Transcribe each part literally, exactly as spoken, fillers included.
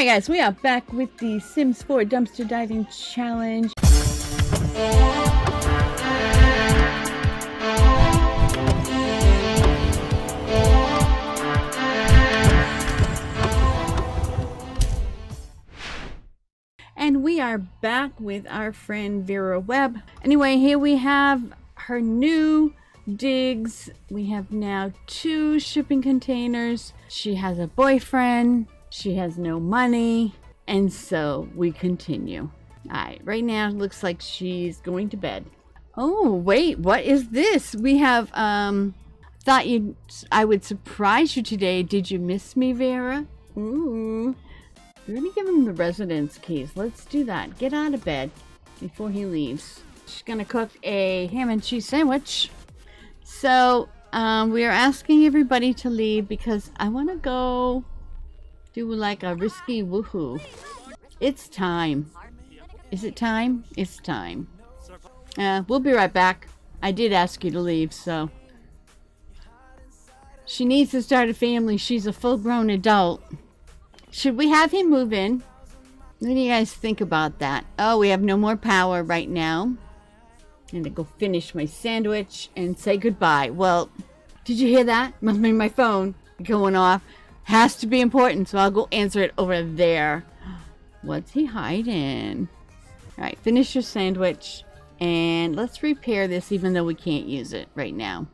Alright guys, we are back with the Sims four Dumpster Diving Challenge. And we are back with our friend Vera Webb. Anyway, here we have her new digs. We have now two shipping containers. She has a boyfriend. She has no money. And so we continue. All right, right now it looks like she's going to bed. Oh, wait, what is this? We have, um, thought you, I would surprise you today. Did you miss me, Vera? Ooh. We're gonna give him the residence keys. Let's do that. Get out of bed before he leaves. She's gonna cook a ham and cheese sandwich. So um, we are asking everybody to leave because I want to go do like a risky woohoo. It's time. Is it time? It's time. Uh, we'll be right back. I did ask you to leave, so. She needs to start a family. She's a full-grown adult. Should we have him move in? What do you guys think about that? Oh, we have no more power right now. I'm gonna go finish my sandwich and say goodbye. Well, did you hear that? Must be my phone going off. Has to be important, so I'll go answer it over there. What's he hiding? All right, finish your sandwich and let's repair this even though we can't use it right now.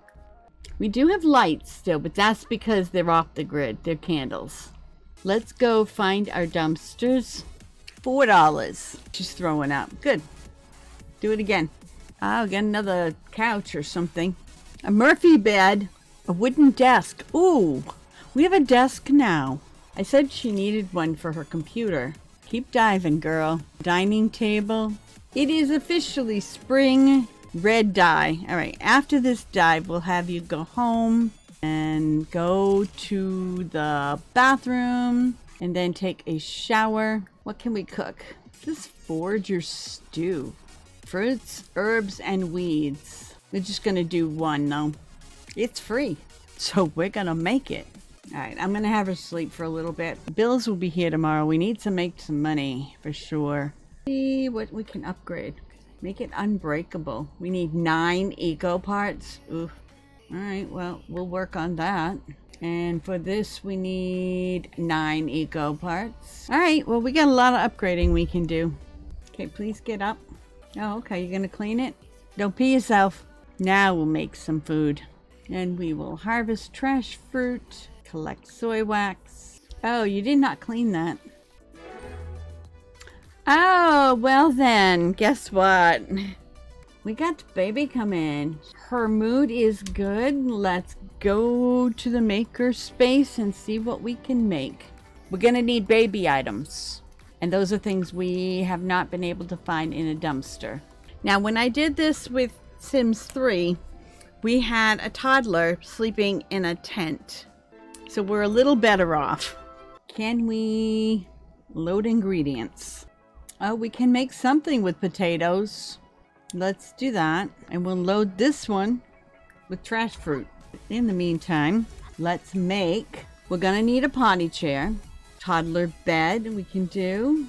We do have lights still, but that's because they're off the grid. They're candles. Let's go find our dumpsters. Four dollars. She's throwing up. Good. Do it again. I'll get another couch or something. A Murphy bed. A wooden desk. Ooh. We have a desk now. I said she needed one for her computer. Keep diving, girl. Dining table. It is officially spring. Red dye. All right. After this dive, we'll have you go home. And go to the bathroom and then take a shower. What can we cook? This forager stew. Fruits, herbs, and weeds. We're just gonna do one though. It's free, so we're gonna make it. All right, I'm gonna have her sleep for a little bit. Bills will be here tomorrow. We need to make some money for sure. See what we can upgrade. Make it unbreakable. We need nine eco parts. Oof. All right, well, we'll work on that. And for this, we need nine eco parts. All right, well, we got a lot of upgrading we can do. Okay, please get up. Oh, okay, you're gonna clean it? Don't pee yourself. Now we'll make some food. And we will harvest trash fruit, collect soy wax. Oh, you did not clean that. Oh, well then, guess what? We got the baby come in. Her mood is good. Let's go to the maker space and see what we can make. We're gonna need baby items. And those are things we have not been able to find in a dumpster. Now, when I did this with Sims three, we had a toddler sleeping in a tent. So we're a little better off. Can we load ingredients? Oh, we can make something with potatoes. Let's do that, and we'll load this one with trash fruit. In the meantime, let's make, we're gonna need a potty chair, toddler bed we can do,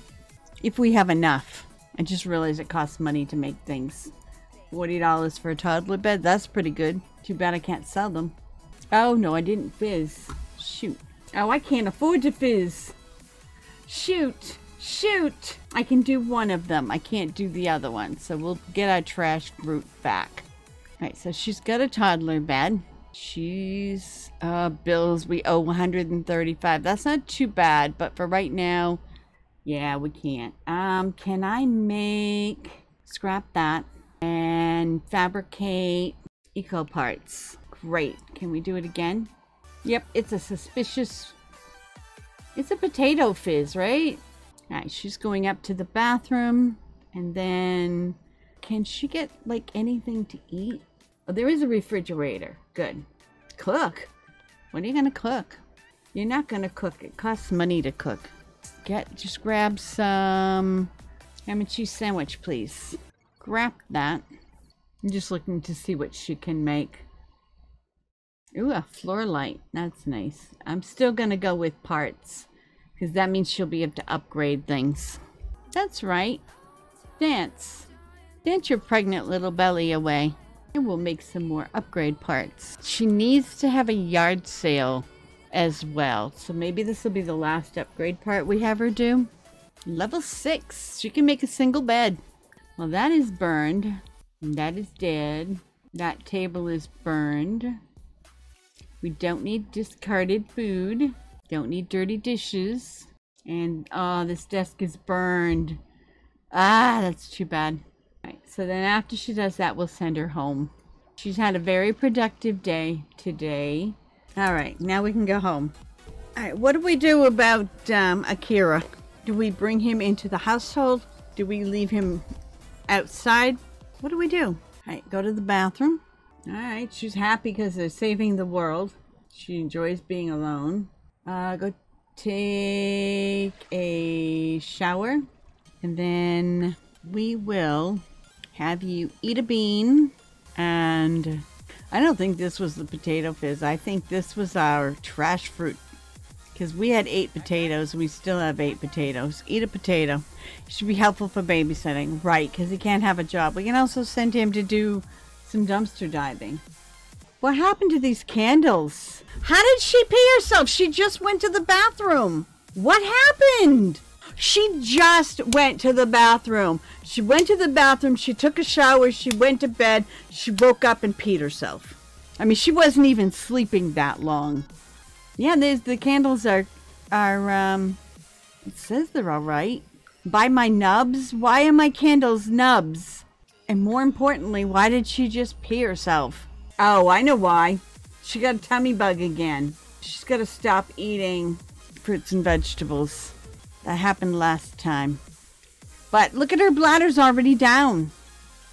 if we have enough. I just realized it costs money to make things. forty dollars for a toddler bed, that's pretty good. Too bad I can't sell them. Oh no, I didn't fizz. Shoot. Oh, I can't afford to fizz. Shoot. Shoot! I can do one of them. I can't do the other one. So we'll get our trash fruit back. Alright, so she's got a toddler bed. She's... Uh, bills. We owe one hundred thirty-five. That's not too bad. But for right now, yeah, we can't. Um, can I make... Scrap that. And fabricate eco parts. Great. Can we do it again? Yep, it's a suspicious... It's a potato fizz, right? All right, she's going up to the bathroom, and then can she get like anything to eat? Oh, there is a refrigerator. Good. Cook. What are you gonna cook? You're not gonna cook. It costs money to cook. Get just grab some ham and cheese sandwich, please. Grab that. I'm just looking to see what she can make. Ooh, a floor light. That's nice. I'm still gonna go with parts. Because that means she'll be able to upgrade things. That's right. Dance. Dance your pregnant little belly away. And we'll make some more upgrade parts. She needs to have a yard sale as well. So maybe this will be the last upgrade part we have her do. Level six. She can make a single bed. Well, that is burned. That is dead. That table is burned. We don't need discarded food. Don't need dirty dishes. And, oh, this desk is burned. Ah, that's too bad. All right, so then after she does that, we'll send her home. She's had a very productive day today. All right, now we can go home. All right, what do we do about um, Akira? Do we bring him into the household? Do we leave him outside? What do we do? All right, go to the bathroom. All right, she's happy because they're saving the world. She enjoys being alone. Uh, go take a shower, and then we will have you eat a bean. And I don't think this was the potato fizz. I think this was our trash fruit, because we had eight potatoes. We still have eight potatoes. Eat a potato. It should be helpful for babysitting, right? Because he can't have a job. We can also send him to do some dumpster diving. What happened to these candles? How did she pee herself? She just went to the bathroom. What happened? She just went to the bathroom. She went to the bathroom. She took a shower. She went to bed. She woke up and peed herself. I mean, she wasn't even sleeping that long. Yeah, there's, the candles are, are um, it says they're all right. Buy my nubs? Why are my candles nubs? And more importantly, why did she just pee herself? Oh, I know why. She got a tummy bug again. She's got to stop eating fruits and vegetables. That happened last time. But look at her bladder's already down.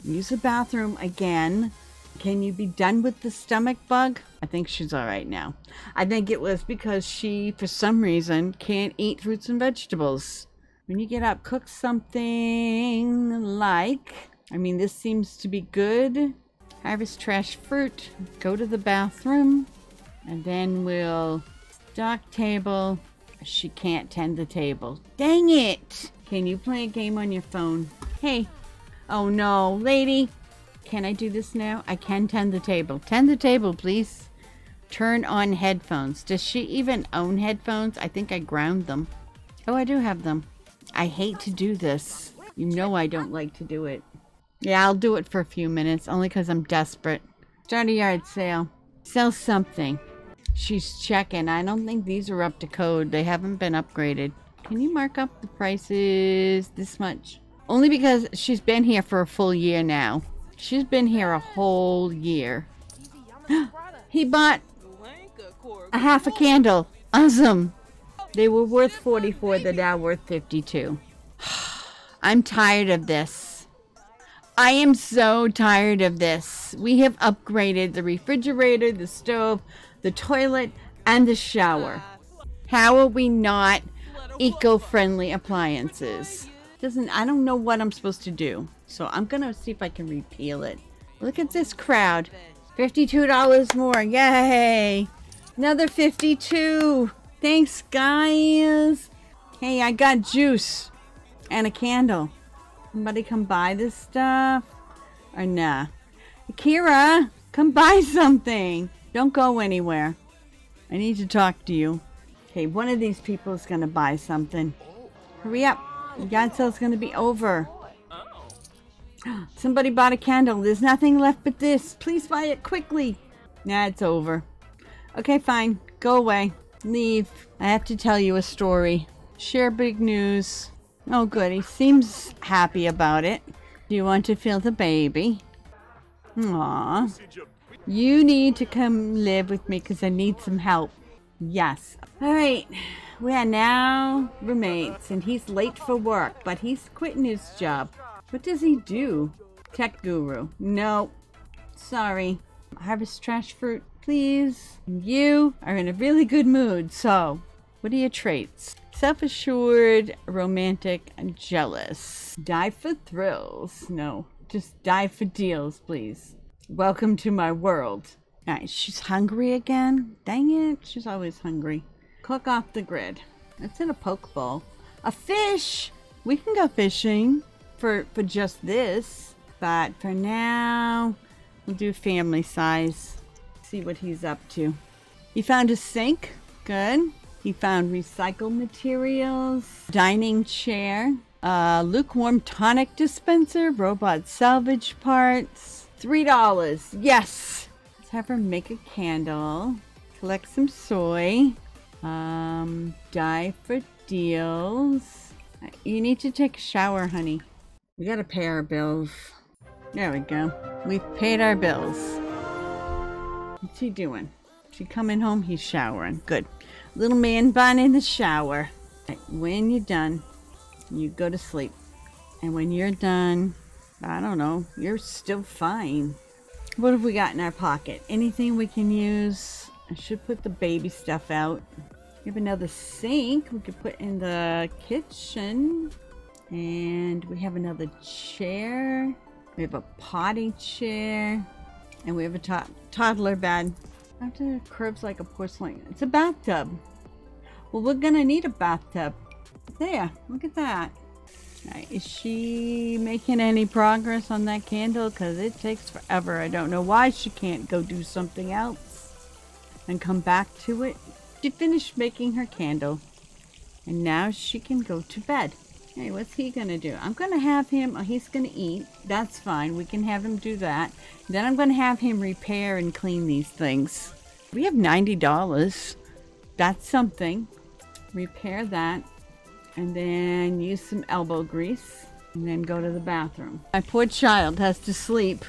Use the bathroom again. Can you be done with the stomach bug? I think she's all right now. I think it was because she, for some reason, can't eat fruits and vegetables. When you get up, cook something like... I mean, this seems to be good. Harvest trash fruit, go to the bathroom, and then we'll stock table. She can't tend the table. Dang it! Can you play a game on your phone? Hey. Oh no, lady. Can I do this now? I can tend the table. Tend the table, please. Turn on headphones. Does she even own headphones? I think I ground them. Oh, I do have them. I hate to do this. You know I don't like to do it. Yeah, I'll do it for a few minutes, only because I'm desperate. Start a yard sale. Sell something. She's checking. I don't think these are up to code. They haven't been upgraded. Can you mark up the prices this much? Only because she's been here for a full year now. She's been here a whole year. He bought a half a candle. Awesome. They were worth forty-four. They're now worth fifty-two. I'm tired of this. I am so tired of this. We have upgraded the refrigerator, the stove, the toilet, and the shower. How are we not eco-friendly appliances? Doesn't, I don't know what I'm supposed to do. So I'm gonna see if I can repeal it. Look at this crowd. fifty-two dollars more, yay! Another fifty-two. Thanks, guys. Hey, I got juice and a candle. Somebody come buy this stuff or nah. Akira, come buy something. Don't go anywhere. I need to talk to you. Okay, one of these people is gonna buy something. Hurry up. The yard sale's gonna be over. Somebody bought a candle. There's nothing left but this. Please buy it quickly. Nah, it's over. Okay, fine. Go away. Leave. I have to tell you a story. Share big news. Oh good, he seems happy about it. Do you want to feel the baby? Aw. You need to come live with me because I need some help. Yes. Alright, we are now roommates and he's late for work, but he's quitting his job. What does he do? Tech guru. No. Sorry. Harvest trash fruit, please. You are in a really good mood, so what are your traits? Self-assured, romantic, and jealous. Die for thrills. No, just die for deals, please. Welcome to my world. All right, she's hungry again. Dang it, she's always hungry. Cook off the grid. It's in a poke bowl. A fish! We can go fishing for, for just this. But for now, we'll do family size. See what he's up to. He found a sink. Good. He found recycled materials. Dining chair. Uh, lukewarm tonic dispenser. Robot salvage parts. three dollars. Yes! Let's have her make a candle. Collect some soy. Um, dye for deals. You need to take a shower, honey. We gotta pay our bills. There we go. We've paid our bills. What's he doing? She coming home, he's showering. Good. Little man bun in the shower. Right, when you're done, you go to sleep. And when you're done, I don't know, you're still fine. What have we got in our pocket? Anything we can use? I should put the baby stuff out. We have another sink we could put in the kitchen. And we have another chair. We have a potty chair. And we have a to toddler bed. After curbs like a porcelain. It's a bathtub. Well, we're gonna need a bathtub. There, look at that. Right, is she making any progress on that candle? Because it takes forever. I don't know why she can't go do something else and come back to it. She finished making her candle. And now she can go to bed. Hey, what's he gonna do? I'm gonna have him, or he's gonna eat. That's fine, we can have him do that. Then I'm gonna have him repair and clean these things. We have ninety dollars. That's something. Repair that. And then use some elbow grease. And then go to the bathroom. My poor child has to sleep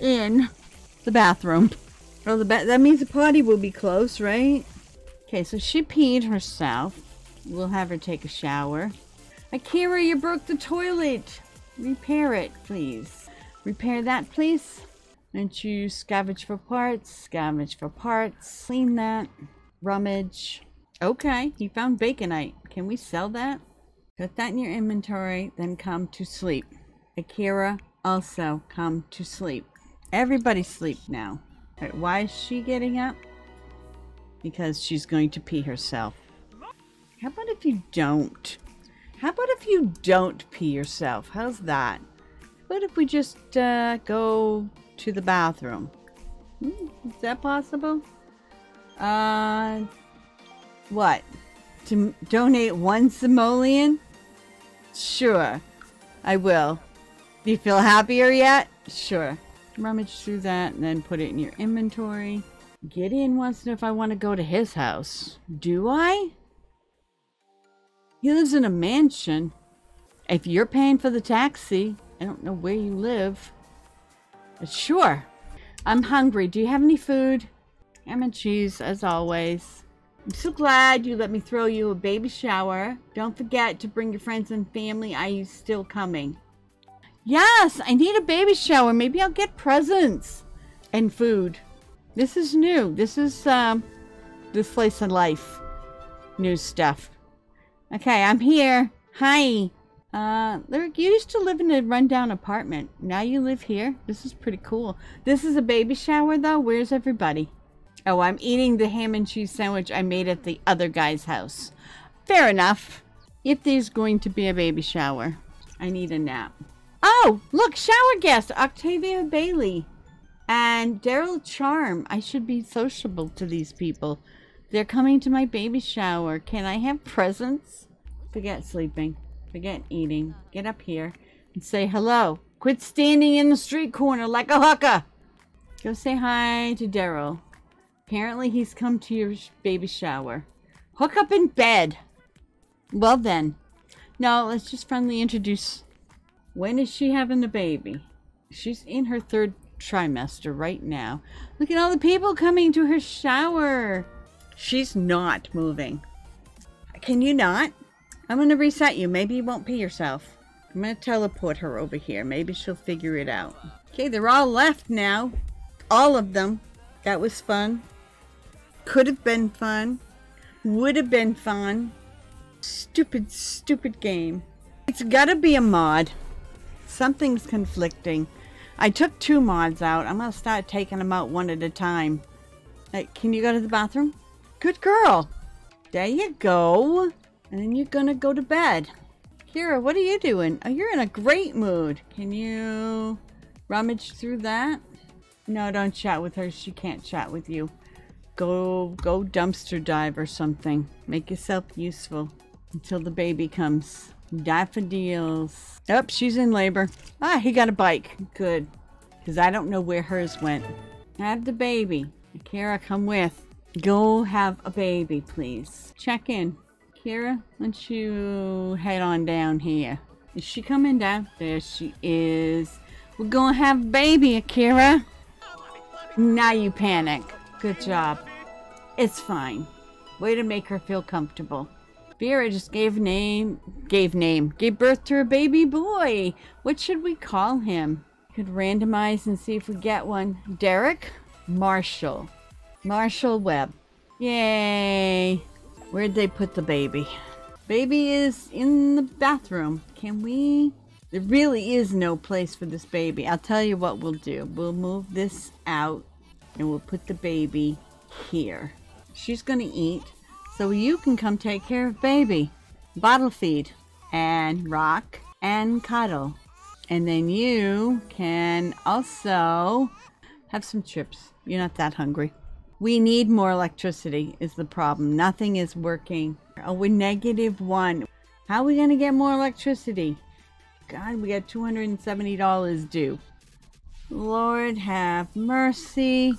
in the bathroom. Well, the ba- that means the potty will be close, right? Okay, so she peed herself. We'll have her take a shower. Akira, you broke the toilet. Repair it, please. Repair that, please. And you scavenge for parts, scavenge for parts. Clean that. Rummage. Okay, he found baconite. Can we sell that? Put that in your inventory, then come to sleep. Akira, also come to sleep. Everybody sleep now. All right, why is she getting up? Because she's going to pee herself. How about if you don't? How about if you don't pee yourself? How's that? What if we just uh, go to the bathroom? Hmm, is that possible? Uh, what? To donate one simoleon? Sure, I will. Do you feel happier yet? Sure. Rummage through that and then put it in your inventory. Gideon wants to know if I want to go to his house. Do I? He lives in a mansion. If you're paying for the taxi, I don't know where you live. But sure. I'm hungry. Do you have any food? Ham and cheese, as always. I'm so glad you let me throw you a baby shower. Don't forget to bring your friends and family. Are you still coming? Yes, I need a baby shower. Maybe I'll get presents and food. This is new. This is um, this slice of life. New stuff. Okay, I'm here. Hi. Uh, Lyric, you used to live in a rundown apartment. Now you live here. This is pretty cool. This is a baby shower, though. Where's everybody? Oh, I'm eating the ham and cheese sandwich I made at the other guy's house. Fair enough. If there's going to be a baby shower, I need a nap. Oh, look, shower guest, Octavia Bailey and Daryl Charm. I should be sociable to these people. They're coming to my baby shower. Can I have presents? Forget sleeping. Forget eating. Get up here and say hello. Quit standing in the street corner like a hooker. Go say hi to Daryl. Apparently he's come to your baby shower. Hook up in bed. Well then. No, let's just friendly introduce. When is she having the baby? She's in her third trimester right now. Look at all the people coming to her shower. She's not moving. Can you not? I'm going to reset you. Maybe you won't pee yourself. I'm going to teleport her over here. Maybe she'll figure it out. Okay, they're all left now. All of them. That was fun. Could have been fun. Would have been fun. Stupid, stupid game. It's got to be a mod. Something's conflicting. I took two mods out. I'm going to start taking them out one at a time. Hey, can you go to the bathroom? Good girl. There you go. And then you're gonna go to bed. Kira, what are you doing? Oh, you're in a great mood. Can you rummage through that? No, don't chat with her. She can't chat with you. Go, go dumpster dive or something. Make yourself useful until the baby comes. Daffodils. Oh, she's in labor. Ah, he got a bike. Good. Because I don't know where hers went. Have the baby. Kira, come with. Go have a baby, please. Check in. Kira, why don't you head on down here? Is she coming down? There she is. We're gonna have a baby, Akira. Now you panic. Good job. It's fine. Way to make her feel comfortable. Vera just gave name, gave name, gave birth to a baby boy. What should we call him? Could randomize and see if we get one. Derek? Marshall. Marshall Webb. Yay. Where'd they put the baby? Baby is in the bathroom. Can we? There really is no place for this baby. I'll tell you what we'll do. We'll move this out and we'll put the baby here. She's gonna eat, so you can come take care of baby. Bottle feed and rock and cuddle. And then you can also have some chips. You're not that hungry. We need more electricity is the problem. Nothing is working. Oh, we're negative one. How are we gonna get more electricity? God, we got two hundred seventy dollars due. Lord have mercy.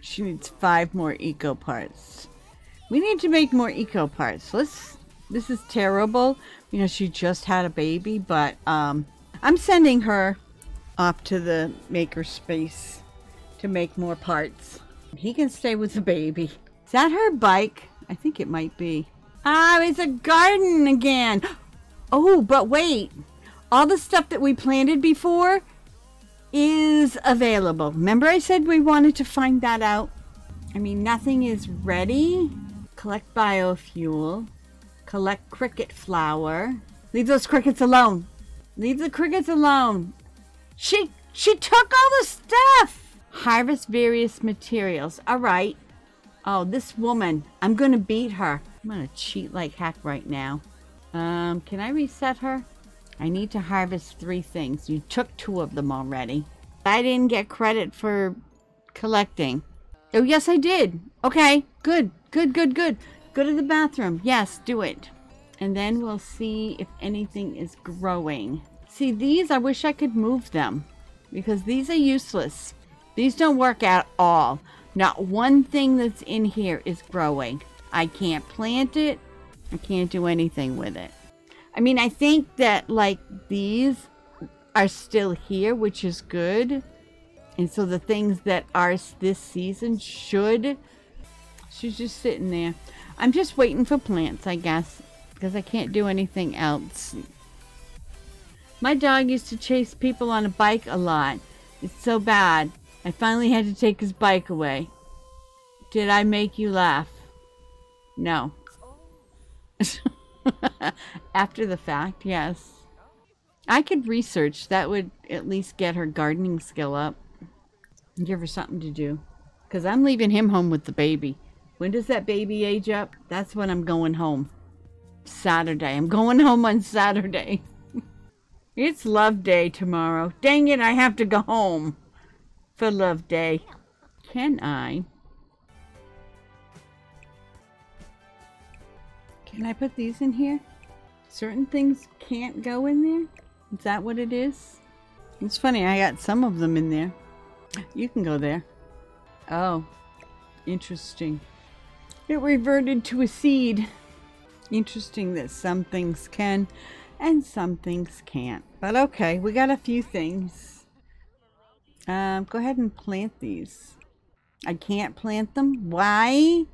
She needs five more eco parts. We need to make more eco parts. Let's, this is terrible. You know, she just had a baby, but um, I'm sending her off to the maker space to make more parts. He can stay with the baby. Is that her bike? I think it might be. Ah, it's a garden again. Oh, but wait. All the stuff that we planted before is available. Remember I said we wanted to find that out? I mean, nothing is ready. Collect biofuel. Collect cricket flour. Leave those crickets alone. Leave the crickets alone. She, she took all the stuff. Harvest various materials. All right. Oh, this woman. I'm going to beat her. I'm going to cheat like heck right now. Um, can I reset her? I need to harvest three things. You took two of them already. I didn't get credit for collecting. Oh, yes, I did. Okay. Good. Good, good, good. Go to the bathroom. Yes, do it. And then we'll see if anything is growing. See, these, I wish I could move them because these are useless. These don't work at all. Not one thing that's in here is growing. I can't plant it. I can't do anything with it. I mean, I think that, like, these are still here, which is good. And so the things that are this season should... She's just sitting there. I'm just waiting for plants, I guess, because I can't do anything else. My dog used to chase people on a bike a lot. It's so bad. I finally had to take his bike away. Did I make you laugh? No. After the fact, yes. I could research. That would at least get her gardening skill up. And give her something to do. Because I'm leaving him home with the baby. When does that baby age up? That's when I'm going home. Saturday. I'm going home on Saturday. It's love day tomorrow. Dang it, I have to go home. For love day. Can I? Can I put these in here? Certain things can't go in there? Is that what it is? It's funny, I got some of them in there. You can go there. Oh, interesting. It reverted to a seed. Interesting that some things can and some things can't. But okay, we got a few things. Um, go ahead and plant these. I can't plant them. Why?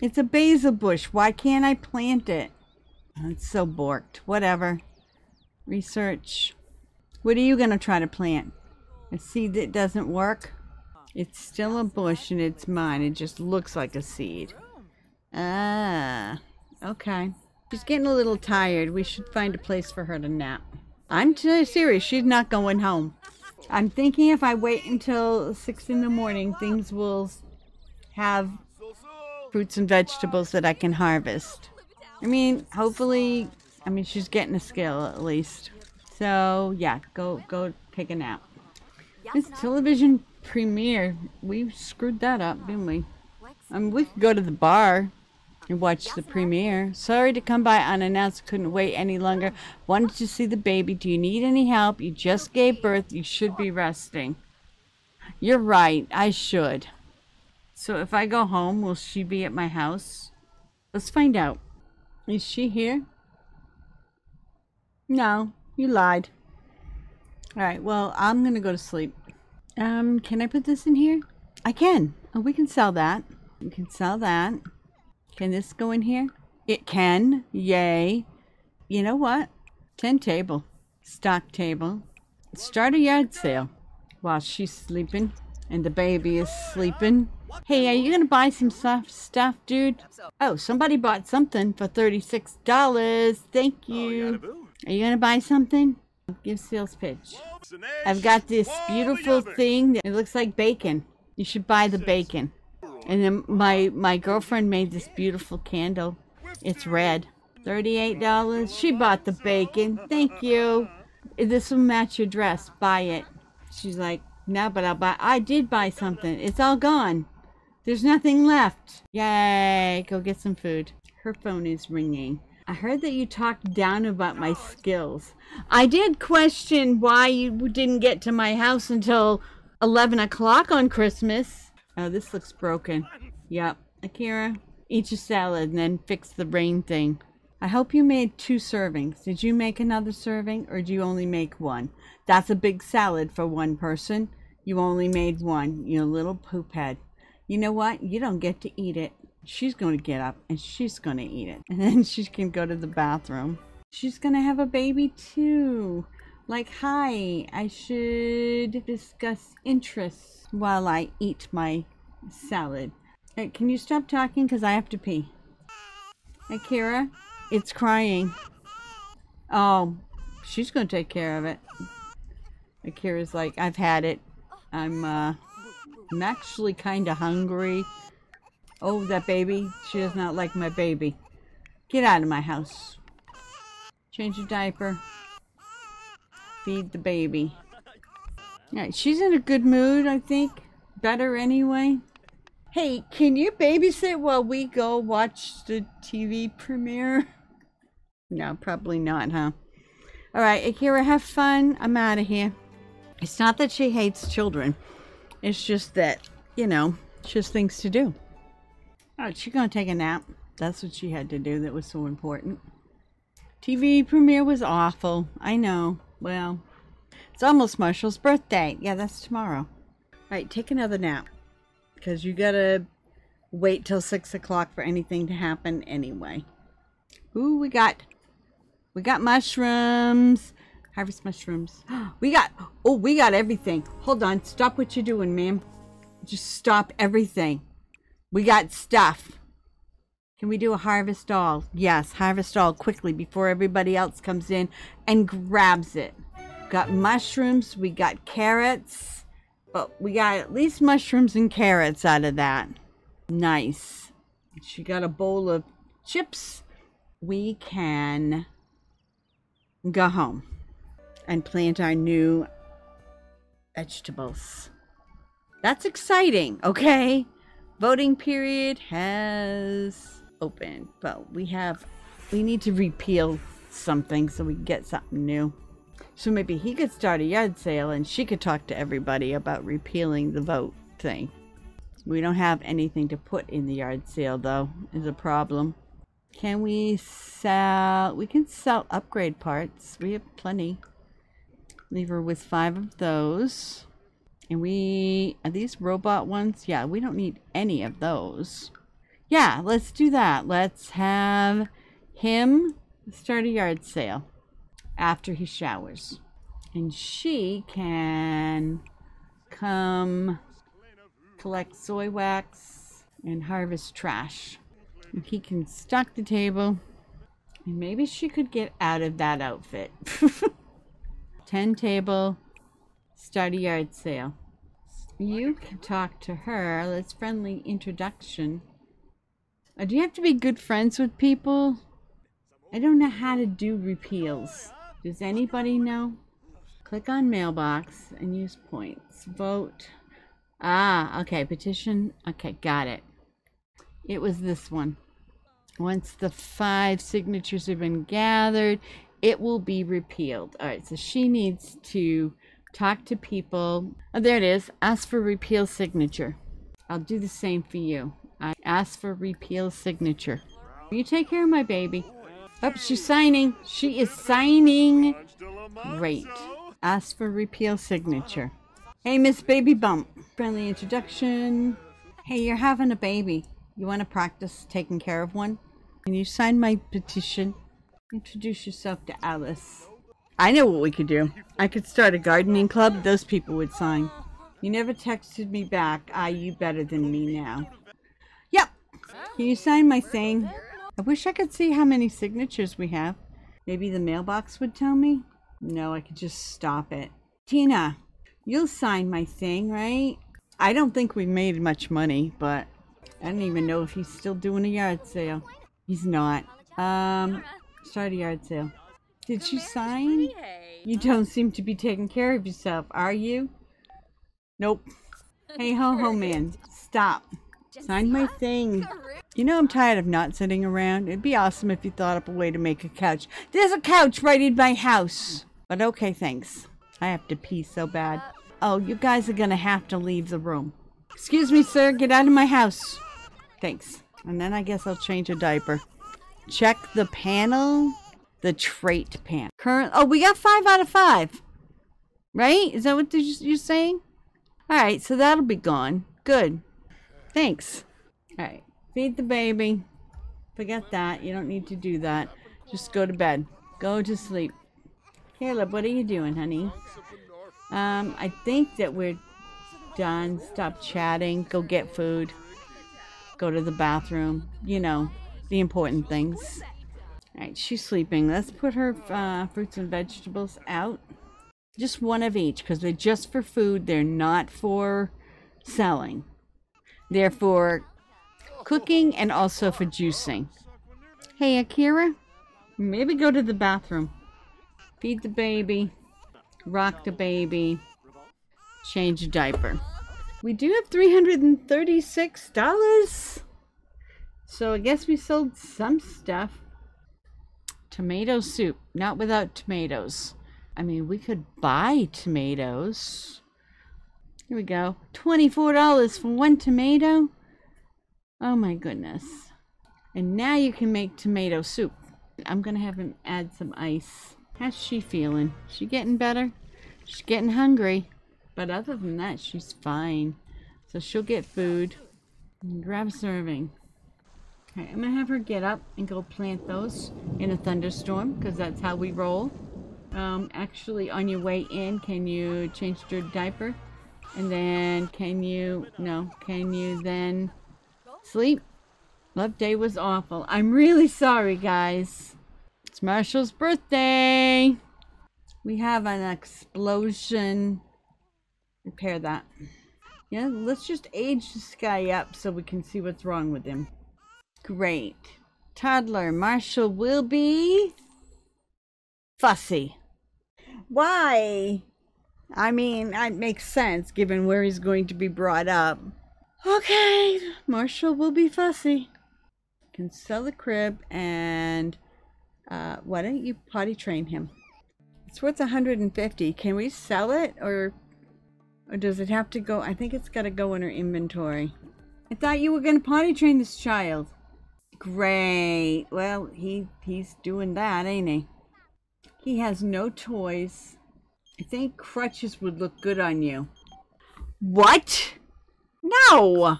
It's a basil bush. Why can't I plant it? Oh, it's so borked. Whatever. Research. What are you going to try to plant? A seed that doesn't work? It's still a bush and it's mine. It just looks like a seed. Ah. Okay. She's getting a little tired. We should find a place for her to nap. I'm serious. She's not going home. I'm thinking if I wait until six in the morning, things will have fruits and vegetables that I can harvest. I mean, hopefully, I mean, she's getting a skill at least. So yeah, go go take a nap. This television premiere, we screwed that up, didn't we? I mean, we could go to the bar and watch the premiere. Sorry to come by unannounced, couldn't wait any longer. Wanted to see the baby. Do you need any help? You just gave birth. You should be resting. You're right, I should. So if I go home, will she be at my house? Let's find out. Is she here? No, you lied. Alright, well, I'm gonna go to sleep. Um, can I put this in here? I can. Oh, we can sell that. We can sell that. Can this go in here? It can. Yay. You know what? Ten table. Stock table. Start a yard sale. While she's sleeping. And the baby is sleeping. Hey, are you gonna buy some soft stuff, dude? Oh, somebody bought something for thirty-six dollars. Thank you. Are you gonna buy something? Give sales pitch. I've got this beautiful thing that it looks like bacon. You should buy the bacon. And then my my girlfriend made this beautiful candle. It's red. thirty-eight dollars. She bought the bacon. Thank you. This will match your dress. Buy it. She's like, no, but I'll buy. I did buy something. It's all gone. There's nothing left. Yay. Go get some food. Her phone is ringing. I heard that you talked down about my skills. I did question why you didn't get to my house until eleven o'clock on Christmas. Oh, this looks broken. Yep. Akira, eat your salad and then fix the rain thing. I hope you made two servings. Did you make another serving or do you only make one? That's a big salad for one person. You only made one, you little poop head. You know what? You don't get to eat it. She's going to get up and she's going to eat it. And then she can go to the bathroom. She's going to have a baby too. Like, hi, I should discuss interests while I eat my salad. Hey, can you stop talking? Because I have to pee. Akira, it's crying. Oh, she's going to take care of it. Akira's like, I've had it. I'm, uh, I'm actually kind of hungry. Oh, that baby. She does not like my baby. Get out of my house. Change your diaper. Feed the baby. Alright, she's in a good mood, I think. Better anyway. Hey, can you babysit while we go watch the T V premiere? No, probably not, huh? Alright, Akira, have fun. I'm out of here. It's not that she hates children. It's just that, you know, she has things to do. Alright, she's gonna take a nap. That's what she had to do that was so important. T V premiere was awful. I know. Well, it's almost Marshall's birthday. Yeah, that's tomorrow. Alright, take another nap. Because you gotta wait till six o'clock for anything to happen anyway. Ooh, we got... We got mushrooms. Harvest mushrooms. We got... Oh, we got everything. Hold on. Stop what you're doing, ma'am. Just stop everything. We got stuff. Can we do a harvest all? Yes, harvest all quickly before everybody else comes in and grabs it. Got mushrooms, we got carrots, but we got at least mushrooms and carrots out of that. Nice. She got a bowl of chips. We can go home and plant our new vegetables. That's exciting, okay? Voting period has opened, but we have, we need to repeal something so we can get something new. So maybe he could start a yard sale and she could talk to everybody about repealing the vote thing. We don't have anything to put in the yard sale though, is a problem. Can we sell, we can sell upgrade parts. We have plenty. Leave her with five of those. And we, are these robot ones? Yeah, we don't need any of those. Yeah, let's do that. Let's have him start a yard sale after he showers. And she can come collect soy wax and harvest trash. And he can stock the table. And maybe she could get out of that outfit. Ten table, start a yard sale. You can talk to her. Let's friendly introduction. Oh, do you have to be good friends with people? I don't know how to do repeals. Does anybody know? Click on mailbox and use points. Vote. Ah, okay, petition. Okay, got it. It was this one. Once the five signatures have been gathered, it will be repealed. All right, so she needs to talk to people. Oh, there it is. Ask for repeal signature. I'll do the same for you. I ask for repeal signature. You take care of my baby. Oh, she's signing. She is signing. Great. Ask for repeal signature. Hey, Miss Baby Bump. Friendly introduction. Hey, you're having a baby. You want to practice taking care of one? Can you sign my petition? Introduce yourself to Alice. I know what we could do. I could start a gardening club. Those people would sign. You never texted me back. Ah, you better than me now. Yep. Can you sign my thing? I wish I could see how many signatures we have. Maybe the mailbox would tell me? No, I could just stop it. Tina, you'll sign my thing, right? I don't think we made much money, but I don't even know if he's still doing a yard sale. He's not. Um, start a yard sale. Did you sign? You don't seem to be taking care of yourself, are you? Nope. Hey, ho-ho man, stop. Sign my thing. You know I'm tired of not sitting around. It'd be awesome if you thought up a way to make a couch. There's a couch right in my house. But okay, thanks. I have to pee so bad. Oh, you guys are gonna have to leave the room. Excuse me, sir. Get out of my house. Thanks. And then I guess I'll change a diaper. Check the panel. The trait panel. Current. Oh, we got five out of five. Right? Is that what you're saying? All right, so that'll be gone. Good. Thanks. All right. Feed the baby. Forget that. You don't need to do that. Just go to bed. Go to sleep. Caleb, what are you doing, honey? Um, I think that we're done. Stop chatting. Go get food. Go to the bathroom. You know, the important things. All right, she's sleeping. Let's put her uh, fruits and vegetables out. Just one of each, because they're just for food. They're not for selling. They're for cooking and also for juicing. Hey, Akira, maybe go to the bathroom. Feed the baby, rock the baby, change a diaper. We do have three hundred thirty-six dollars. So I guess we sold some stuff. Tomato soup, not without tomatoes. I mean, we could buy tomatoes. Here we go. twenty-four dollars for one tomato. Oh my goodness. And now you can make tomato soup. I'm gonna have him add some ice. How's she feeling? She getting better? She's getting hungry. But other than that, she's fine. So she'll get food. And grab a serving. Okay, I'm gonna have her get up and go plant those in a thunderstorm, because that's how we roll. Um, actually, on your way in, can you change your diaper? And then can you, no, can you then... Sleep. Love day was awful. I'm really sorry, guys. It's Marshall's birthday. We have an explosion. Repair that. Yeah, let's just age this guy up so we can see what's wrong with him. Great. Toddler Marshall will be fussy. Why? I mean, it makes sense given where he's going to be brought up. Okay, Marshall will be fussy. Can sell the crib and uh, why don't you potty train him? It's worth one hundred fifty. Can we sell it or or does it have to go? I think it's got to go in her inventory. I thought you were going to potty train this child. Great. Well, he he's doing that, ain't he? He has no toys. I think crutches would look good on you. What? No!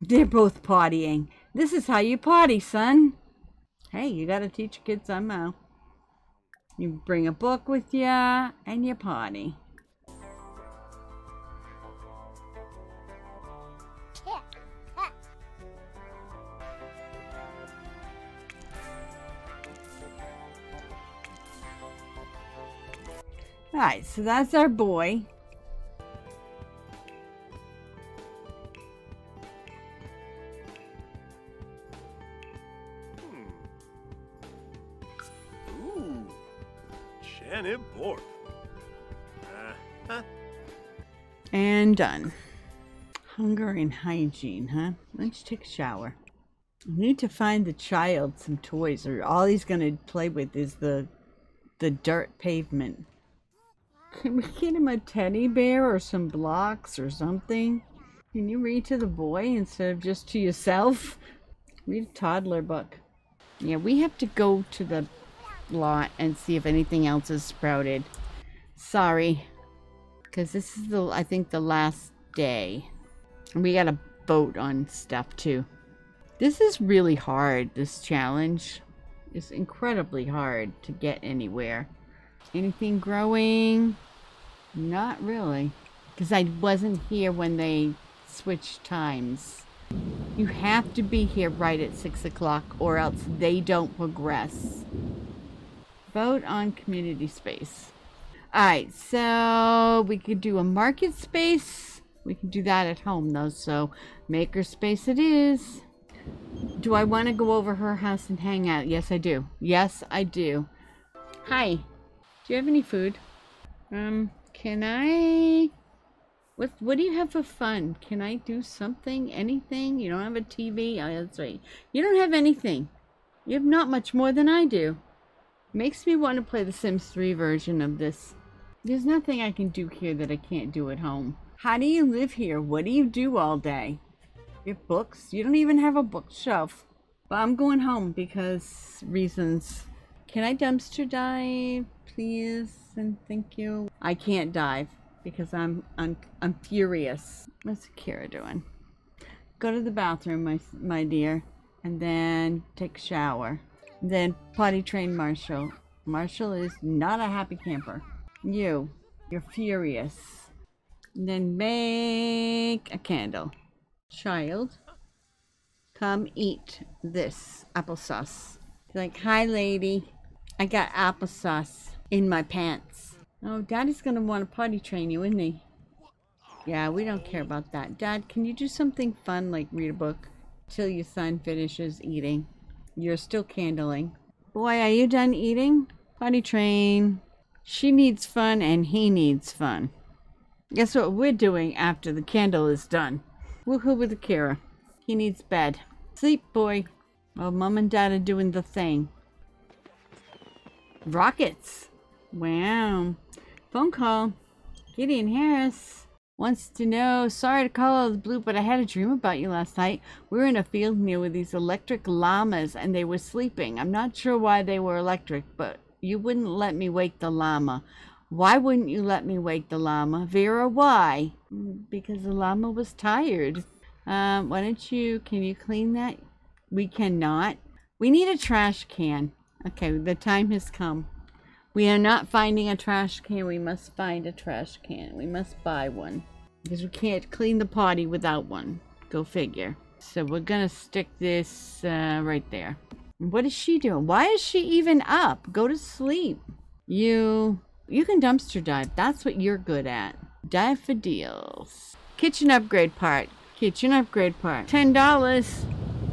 They're both pottying. This is how you potty, son. Hey, you gotta teach your kids somehow. You bring a book with you, and you potty. Alright, so that's our boy. and it bored. Uh-huh. And done. Hunger and hygiene, huh? Let's take a shower. I need to find the child some toys, or all he's gonna play with is the the dirt pavement. Can we get him a teddy bear or some blocks or something? Can you read to the boy instead of just to yourself? Read a toddler book. Yeah, we have to go to the lot and see if anything else is sprouted. Sorry. Because this is, the I think, the last day. And we got a boat on stuff, too. This is really hard, this challenge. It's incredibly hard to get anywhere. Anything growing? Not really. Because I wasn't here when they switched times. You have to be here right at six o'clock or else they don't progress. Vote on community space. Alright, so we could do a market space. We can do that at home though, so maker space it is. Do I want to go over her house and hang out? Yes, I do. Yes, I do. Hi. Do you have any food? Um, can I... What, what do you have for fun? Can I do something? Anything? You don't have a T V? Oh, that's right. You don't have anything. You have not much more than I do. Makes me want to play the Sims three version of this. There's nothing I can do here that I can't do at home. How do you live here? What do you do all day? Your books? You don't even have a bookshelf. But I'm going home because reasons. Can I dumpster dive, please? And thank you. I can't dive. Because I'm, I'm I'm furious. What's Akira doing? Go to the bathroom, my my dear, and then take a shower. Then potty train Marshall. Marshall is not a happy camper. You, you're furious. And then make a candle. Child, come eat this applesauce. Like, hi, lady. I got applesauce in my pants. Oh, Daddy's going to want to potty train you, isn't he? Yeah, we don't care about that. Dad, can you do something fun like read a book till your son finishes eating? You're still candling. Boy, are you done eating? Potty train. She needs fun and he needs fun. Guess what we're doing after the candle is done? Woohoo with Akira. He needs bed. Sleep, boy. Oh, Mom and Dad are doing the thing. Rockets. Wow. Phone call. Gideon Harris wants to know, sorry to call out of the blue, but I had a dream about you last night. We were in a field near with these electric llamas and they were sleeping. I'm not sure why they were electric, but you wouldn't let me wake the llama. Why wouldn't you let me wake the llama? Vera, why? Because the llama was tired. Um, why don't you, can you clean that? We cannot. We need a trash can. Okay, the time has come. We are not finding a trash can. We must find a trash can. We must buy one. Because we can't clean the potty without one. Go figure. So we're going to stick this uh, right there. What is she doing? Why is she even up? Go to sleep. You you can dumpster dive. That's what you're good at. Dive for deals. Kitchen upgrade part. Kitchen upgrade part. ten dollars.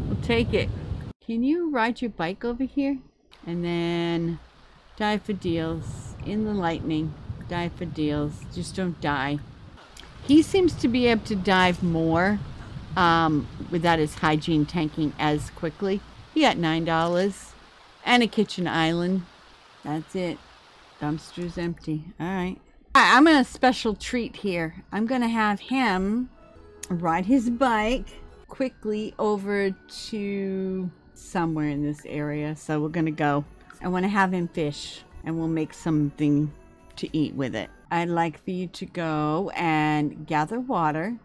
We'll take it. Can you ride your bike over here? And then... Die for deals. In the lightning. Die for deals. Just don't die. He seems to be able to dive more um, without his hygiene tanking as quickly. He got nine dollars. And a kitchen island. That's it. Dumpster's empty. All right. All right, I'm going to special treat here. I'm going to have him ride his bike quickly over to somewhere in this area. So we're going to go. I want to have him fish and we'll make something to eat with it. I'd like for you to go and gather water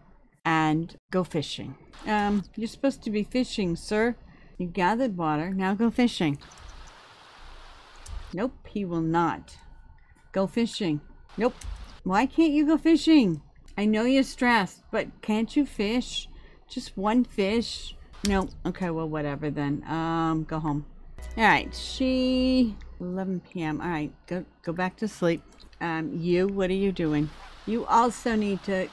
and go fishing. Um, you're supposed to be fishing, sir. You gathered water, now go fishing. Nope, he will not. Go fishing. Nope. Why can't you go fishing? I know you're stressed, but can't you fish? Just one fish? No. Okay, well, whatever then. Um, go home. All right, she eleven p m All right, go go back to sleep. Um, you, what are you doing? You also need to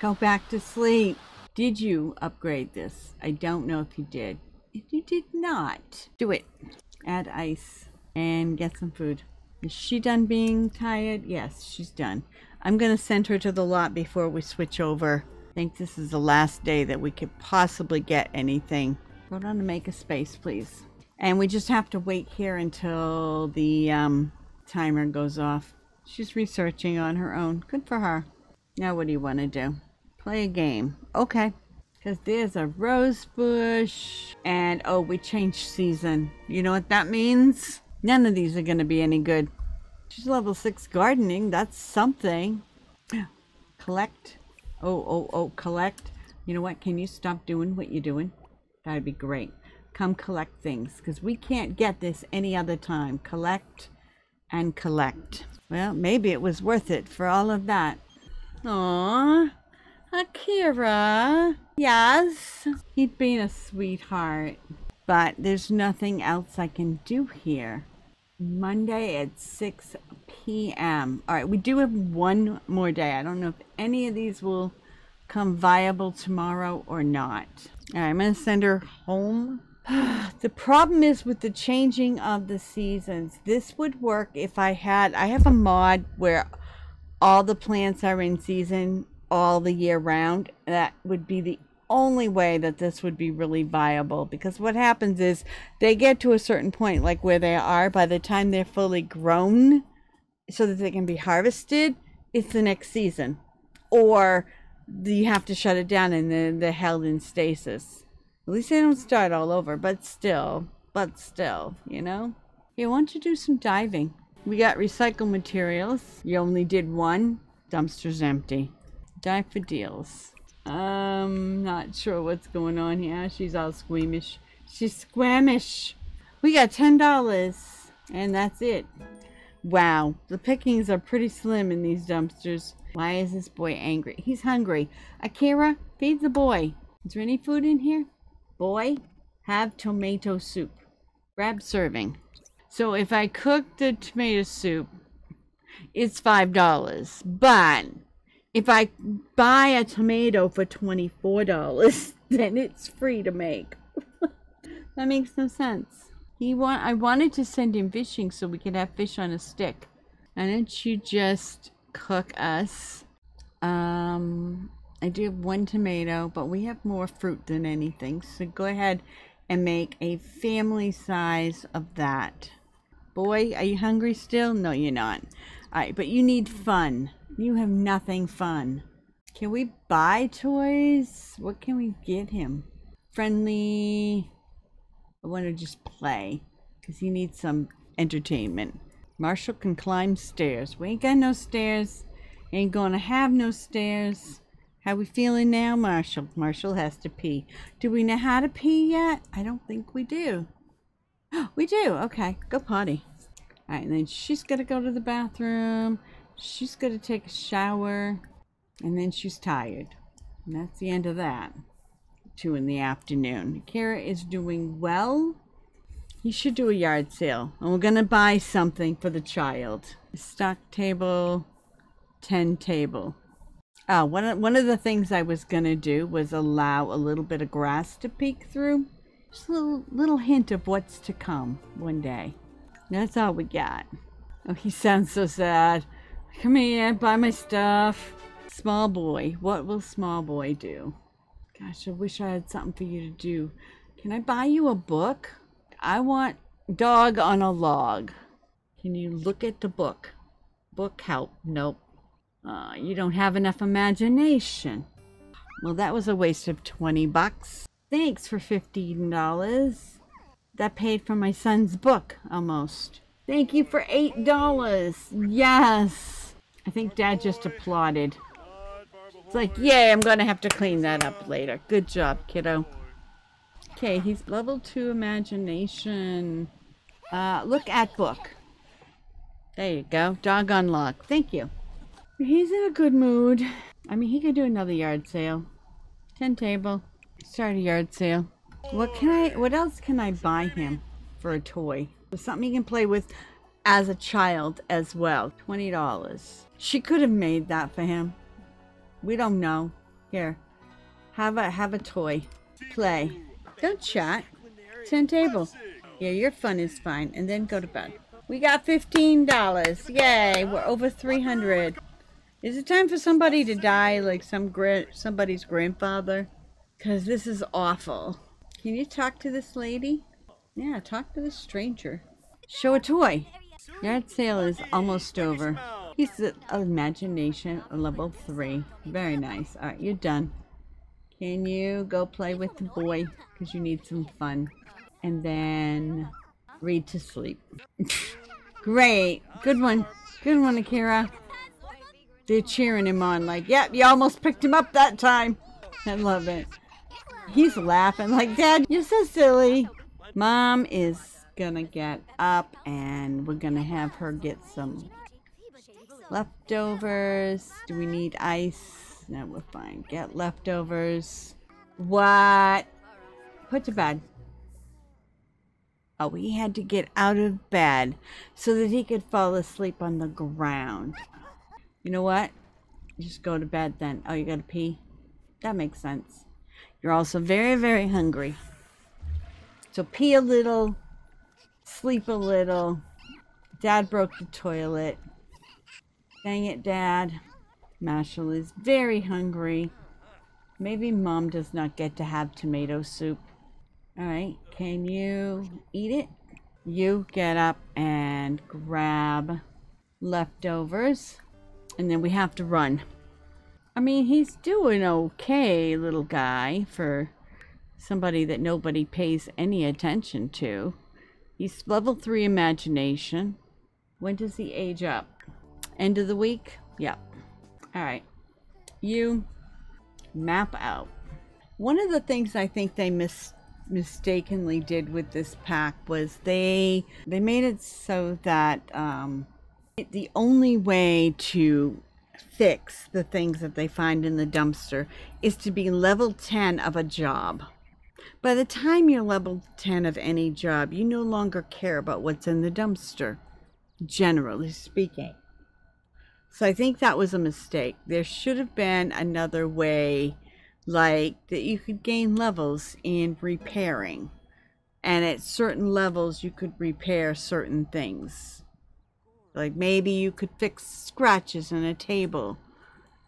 go back to sleep. Did you upgrade this? I don't know if you did. If you did not, do it. Add ice and get some food. Is she done being tired? Yes, she's done. I'm going to send her to the lot before we switch over. I think this is the last day that we could possibly get anything. Go down to make a space, please. And we just have to wait here until the um, timer goes off. She's researching on her own. Good for her. Now what do you want to do? Play a game. Okay. Because there's a rose bush. And oh, we changed season. You know what that means? None of these are going to be any good. She's level six gardening. That's something. Collect. Oh, oh, oh, collect. You know what? Can you stop doing what you're doing? That would be great. Come collect things. Because we can't get this any other time. Collect and collect. Well, maybe it was worth it for all of that. Aww. Akira. Yes. He'd been a sweetheart. But there's nothing else I can do here. Monday at six p m All right, we do have one more day. I don't know if any of these will come viable tomorrow or not. All right, I'm going to send her home. The problem is with the changing of the seasons. This would work if I had... I have a mod where all the plants are in season all the year round. That would be the only way that this would be really viable, because what happens is they get to a certain point, like where they are, by the time they're fully grown so that they can be harvested, it's the next season, or you have to shut it down and then they're held in stasis. At least they don't start all over, but still, but still, you know. Here, why don't you do some diving? We got recycled materials. You only did one. Dumpster's empty. Dive for deals. Um, not sure what's going on here. She's all squeamish. She's squamish. We got ten dollars and that's it. Wow. The pickings are pretty slim in these dumpsters. Why is this boy angry? He's hungry. Akira, feed the boy. Is there any food in here? Boy, have tomato soup. Grab serving. So if I cook the tomato soup, it's five dollars, but if I buy a tomato for twenty-four dollars, then it's free to make. That makes no sense. He want I wanted to send him fishing so we could have fish on a stick. Why don't you just cook us? Um, I do have one tomato, but we have more fruit than anything. So go ahead and make a family size of that. Boy, are you hungry still? No, you're not. All right, but you need fun. You have nothing fun. Can we buy toys? What can we get him? Friendly. I want to just play because he needs some entertainment. Marshall can climb stairs. We ain't got no stairs. Ain't gonna have no stairs. How we feeling now, Marshall? Marshall has to pee. Do we know how to pee yet? I don't think we do. We do. Okay, go potty. All right, and then she's gonna go to the bathroom. She's going to take a shower, and then she's tired. And that's the end of that. Two in the afternoon. Akira is doing well. He should do a yard sale. And we're going to buy something for the child. Stock table, ten table. Oh, one of, one of the things I was going to do was allow a little bit of grass to peek through. Just a little, little hint of what's to come one day. And that's all we got. Oh, he sounds so sad. Come here, buy my stuff. Small boy. What will small boy do? Gosh, I wish I had something for you to do. Can I buy you a book? I want dog on a log. Can you look at the book? Book help. Nope. Uh, you don't have enough imagination. Well, that was a waste of twenty bucks. Thanks for fifteen dollars. That paid for my son's book, almost. Thank you for eight dollars. Yes. I think Dad just applauded. It's like, yay, I'm going to have to clean that up later. Good job, kiddo. Okay, he's level two imagination. Uh, look at book. There you go. Dog on log. Thank you. He's in a good mood. I mean, he could do another yard sale. Ten table. Start a yard sale. What can I, what else can I buy him for a toy? Something you can play with as a child as well. Twenty dollars. She could have made that for him. We don't know. Here, have a have a toy. Play. Don't chat. Ten table. Yeah, your fun is fine. And then go to bed. We got fifteen dollars. Yay, we're over three hundred. Is it time for somebody to die, like some gra- somebody's grandfather? Because this is awful. Can you talk to this lady? Yeah, talk to this stranger. Show a toy. Yard sale is almost over. He's at imagination level three. Very nice. All right, you're done. Can you go play with the boy? Because you need some fun. And then read to sleep. Great. Good one. Good one, Akira. They're cheering him on like, yep, you almost picked him up that time. I love it. He's laughing like, Dad, you're so silly. Mom is gonna get up and we're gonna have her get some leftovers. Do we need ice? No, we're fine. Get leftovers. What? Put to bed. Oh, he had to get out of bed so that he could fall asleep on the ground. You know what? Just go to bed then. Oh, you gotta pee? That makes sense. You're also very, very hungry. So pee a little, sleep a little. Dad broke the toilet. Dang it, Dad. Marshall is very hungry. Maybe Mom does not get to have tomato soup. All right, can you eat it? You get up and grab leftovers, and then we have to run. I mean, he's doing okay, little guy, for somebody that nobody pays any attention to. He's level three imagination. When does he age up? End of the week? Yep. All right, you map out. One of the things I think they missed mistakenly did with this pack was they they made it so that um it, the only way to fix the things that they find in the dumpster is to be level ten of a job. By the time you're level ten of any job, you no longer care about what's in the dumpster, generally speaking. So I think that was a mistake. There should have been another way, like that you could gain levels in repairing, and at certain levels you could repair certain things. Like maybe you could fix scratches on a table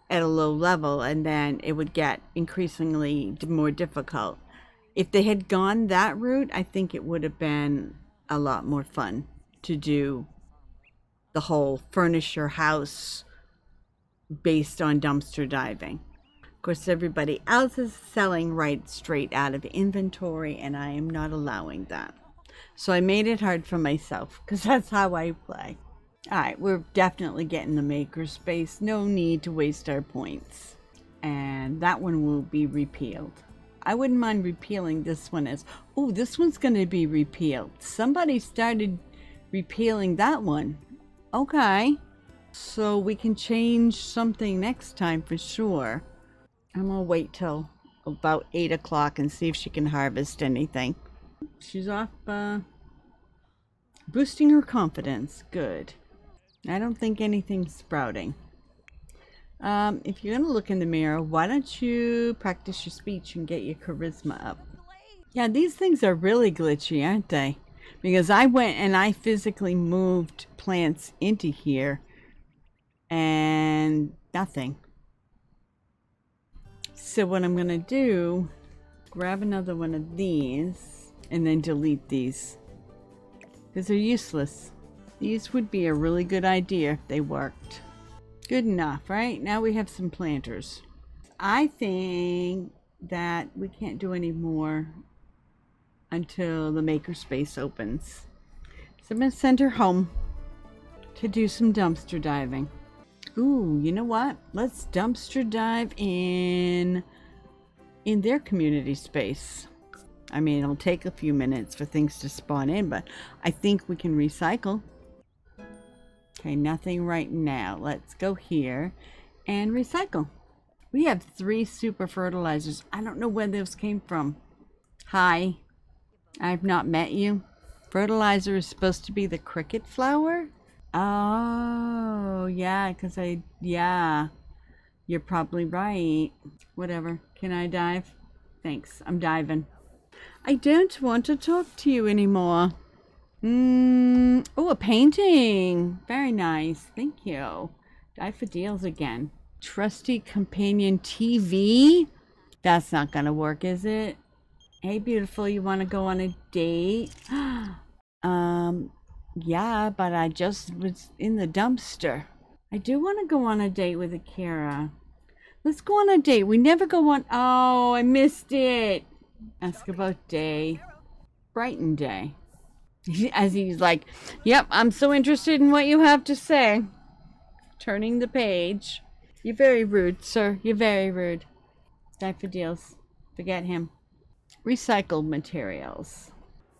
at a low level, and then it would get increasingly more difficult. If they had gone that route, I think it would have been a lot more fun to do the whole furnish your house based on dumpster diving. Of course, everybody else is selling right straight out of inventory, and I am not allowing that. So I made it hard for myself because that's how I play. All right, we're definitely getting the makerspace. No need to waste our points. And that one will be repealed. I wouldn't mind repealing this one as, oh, this one's going to be repealed. Somebody started repealing that one. Okay. So we can change something next time for sure. I'm gonna wait till about eight o'clock and see if she can harvest anything. She's off uh, boosting her confidence. Good. I don't think anything's sprouting. Um, if you're gonna look in the mirror, why don't you practice your speech and get your charisma up? Yeah, these things are really glitchy, aren't they? Because I went and I physically moved plants into here and nothing. So what I'm gonna do, grab another one of these and then delete these because they're useless. These would be a really good idea if they worked. Good enough, right? Now we have some planters. I think that we can't do any more until the makerspace opens. So I'm gonna send her home to do some dumpster diving. Ooh, you know what? Let's dumpster dive in in their community space. I mean, it'll take a few minutes for things to spawn in, but I think we can recycle. Okay, nothing right now. Let's go here and recycle. We have three super fertilizers. I don't know where those came from. Hi, I've not met you. Fertilizer is supposed to be the cricket flower? Oh, yeah, because I, yeah, you're probably right. Whatever. Can I dive? Thanks. I'm diving. I don't want to talk to you anymore. Mm, oh, a painting. Very nice. Thank you. Daffodils again. Trusty companion T V. That's not going to work, is it? Hey, beautiful. You want to go on a date? um, yeah, but I just was in the dumpster. I do want to go on a date with Akira. Let's go on a date. We never go on. Oh, I missed it. Ask about day. Brighton Day. As he's like, yep, I'm so interested in what you have to say. Turning the page. You're very rude, sir. You're very rude. Daffodils. Forget him. Recycled materials.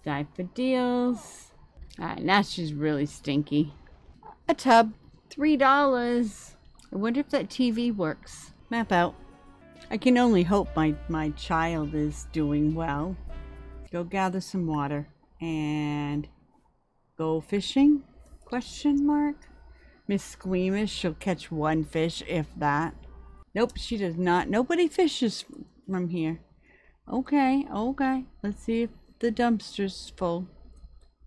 Daffodils. All right, now she's really stinky. A tub. Three dollars. I wonder if that T V works. Map out. I can only hope my, my child is doing well. Go gather some water. And go fishing? Question mark. Miss Squeamish, she'll catch one fish, if that. Nope, she does not. Nobody fishes from here. Okay, okay. Let's see if the dumpster's full.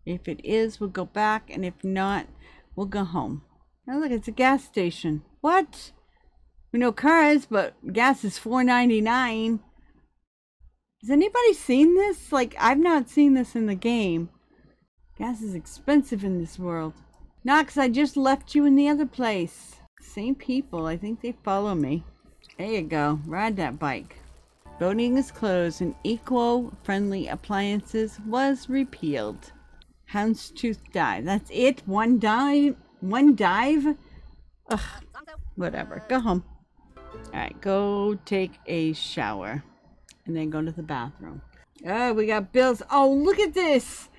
If it is, we'll go back, and if not, we'll go home. Oh, look, it's a gas station. What? We know cars, but gas is four ninety-nine. Has anybody seen this? Like, I've not seen this in the game. Gas is expensive in this world. Knox, I just left you in the other place. Same people. I think they follow me. There you go. Ride that bike. Voting is closed and eco-friendly appliances was repealed. Houndstooth dive. That's it? One dive? One dive? Ugh. Whatever. Go home. Alright, go take a shower. And then go to the bathroom. Oh, we got bills. Oh, look at this.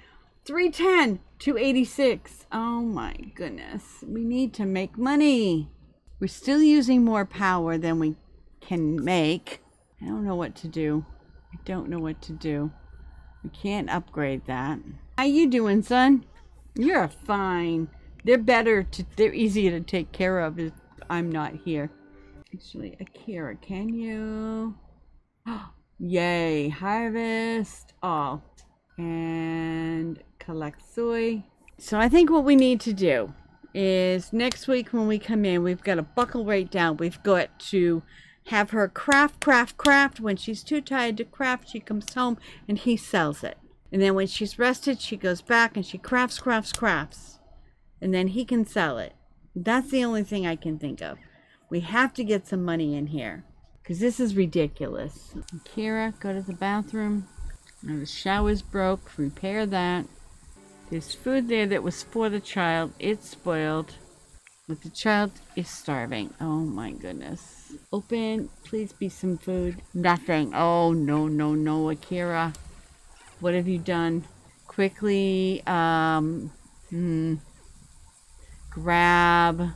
three ten, two eighty-six. Oh my goodness. We need to make money. We're still using more power than we can make. I don't know what to do. I don't know what to do. We can't upgrade that. How you doing, son? You're fine. They're better to, they're easier to take care of if I'm not here. Actually, Akira, can you? Oh. Yay, harvest all and collect soy. So I think what we need to do is next week when we come in, we've got to buckle right down. We've got to have her craft, craft, craft. When she's too tired to craft, she comes home and he sells it. And then when she's rested, she goes back and she crafts, crafts, crafts. And then he can sell it. That's the only thing I can think of. We have to get some money in here. Because this is ridiculous. Akira, go to the bathroom. Now the shower's broke. Repair that. There's food there that was for the child. It's spoiled. But the child is starving. Oh my goodness. Open. Please be some food. Nothing. Oh no, no, no, Akira. What have you done? Quickly, um, hmm, grab,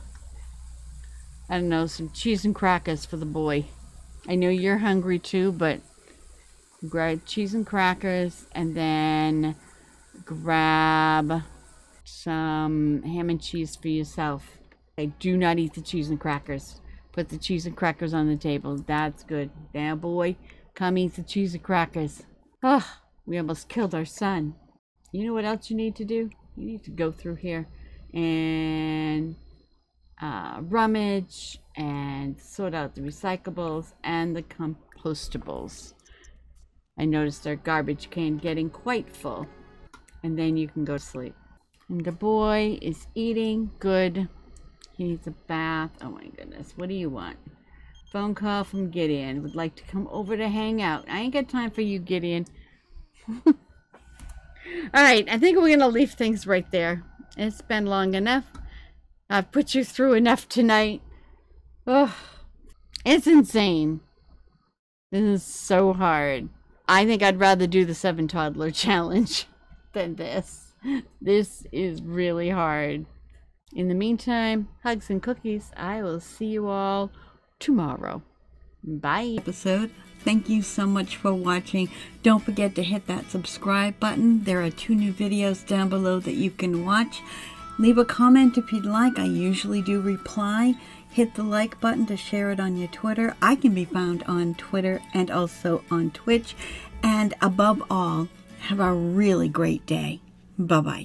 I don't know, some cheese and crackers for the boy. I know you're hungry too, but grab cheese and crackers and then grab some ham and cheese for yourself. Okay, do not eat the cheese and crackers. Put the cheese and crackers on the table. That's good. Now, boy, come eat the cheese and crackers. Ugh, oh, we almost killed our son. You know what else you need to do? You need to go through here and uh, rummage and sort out the recyclables and the compostables. I noticed their garbage can getting quite full. And then you can go to sleep. And the boy is eating good. He needs a bath. Oh my goodness. What do you want? Phone call from Gideon. Would like to come over to hang out. I ain't got time for you, Gideon. Alright, I think we're going to leave things right there. It's been long enough. I've put you through enough tonight. Oh, it's insane. This is so hard. I think I'd rather do the seven toddler challenge than this. This is really hard. In the meantime, hugs and cookies. I will see you all tomorrow. Bye. Episode. Thank you so much for watching. Don't forget to hit that subscribe button. There are two new videos down below that you can watch. Leave a comment if you'd like. I usually do reply. Hit the like button to share it on your Twitter. I can be found on Twitter and also on Twitch. And above all, have a really great day. Bye-bye.